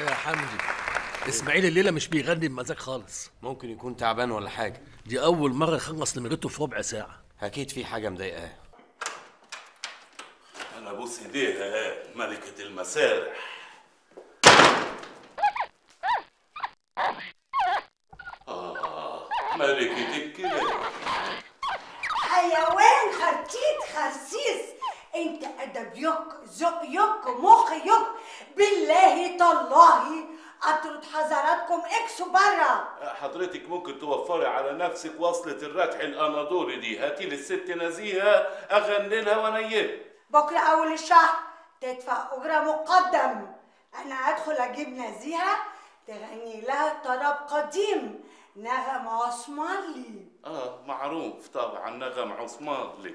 يا حمدي اسماعيل الليله مش بيغني بمزاج خالص، ممكن يكون تعبان ولا حاجه. دي اول مره يخلص نمرته في ربع ساعه، اكيد في حاجه مضايقاه. انا ابوس ايديها ملكه المسارح. ملكه الكلاب. حيوان خرتيت خرسيس، انت ادب يك ذوق يك مخ يك، بالله تالله اطرد حذراتكم اكسوا بره. حضرتك ممكن توفري على نفسك وصلة الردح الاناضولي دي، هاتي لي الست نزيهه اغني لها وانيلها. بكره اول الشهر تدفع اجره مقدم، انا هدخل اجيب نزيهه تغني لها طرب قديم نغم عثمانلي. معروف طبعا نغم عثمانلي.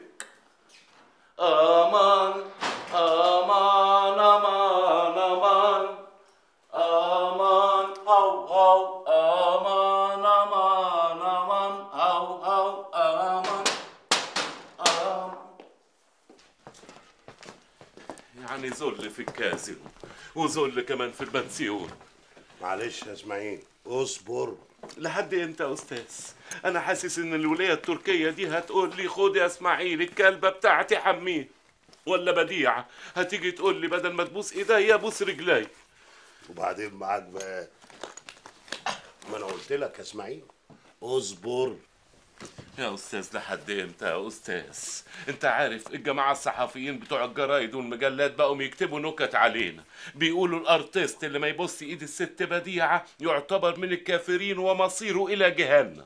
امان امان امان امان امان او او امان امان امان او او امان امان. يعني ذل في الكازيو وذل كمان في البنسيون. معلش يا اسماعيل اصبر. لحد امتى يا استاذ؟ انا حاسس ان الولايه التركيه دي هتقول لي خد يا اسماعيل الكلبه بتاعتي حميه، ولا بديعه هتيجي تقول لي بدل ما تبوس ايديا بوس رجلي. وبعدين معاك بقى، ما انا قلت لك يا اسماعيل اصبر. يا استاذ لحد امتى يا استاذ؟ انت عارف الجماعه الصحفيين بتوع الجرايد والمجلات بقوا يكتبوا نكت علينا، بيقولوا الارتيست اللي ما يبص ايد الست بديعه يعتبر من الكافرين ومصيره الى جهنم.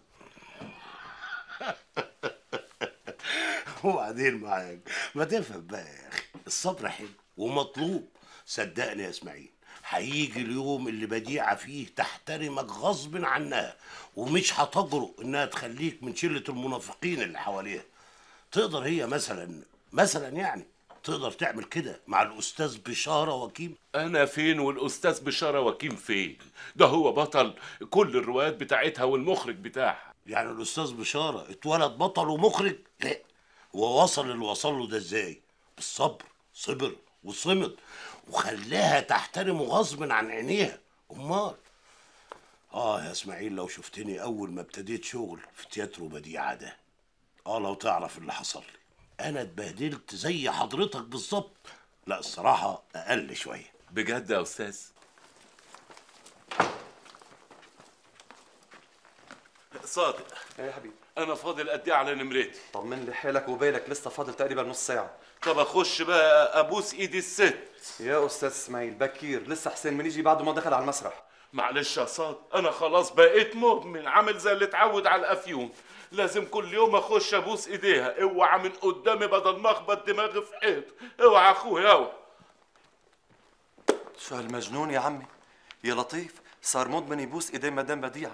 وبعدين معاك ما تفهم بقى يا اخي، الصبر حلو ومطلوب. صدقني يا اسماعيل هيجي اليوم اللي بديعه فيه تحترمك غصب عنها، ومش هتجرؤ انها تخليك من شله المنافقين اللي حواليها. تقدر هي مثلا يعني تقدر تعمل كده مع الاستاذ بشاره وكيم؟ انا فين والاستاذ بشاره وكيم فين؟ ده هو بطل كل الروايات بتاعتها والمخرج بتاعها. يعني الاستاذ بشاره اتولد بطل ومخرج؟ لا، هو وصل اللي وصل له ده ازاي؟ بالصبر، صبر وصمد وخلاها تحترمه غصب عن عينيها. امال. يا اسماعيل لو شفتني اول ما ابتديت شغل في تياترو بديعه ده، لو تعرف اللي حصل لي. انا اتبهدلت زي حضرتك بالظبط، لا الصراحه اقل شويه. بجد يا استاذ؟ صادق يا حبيبي، انا فاضل قد ايه على نمرتي؟ طمن لي حالك وبالك، لسه فاضل تقريبا نص ساعه. طب اخش بقى ابوس ايد الست؟ يا استاذ اسماعيل بكير، لسه حسين ما يجي بعد ما دخل على المسرح. معلش يا صادق، انا خلاص بقيت مؤمن، عامل زي اللي اتعود على الافيون، لازم كل يوم اخش ابوس ايديها. اوعى من قدامي بدل ما اخبط دماغي في حيط. اوعى اخويا اوعى. شو هالمجنون يا عمي، يا لطيف صار مدمن يبوس ايديه مدام بديعه.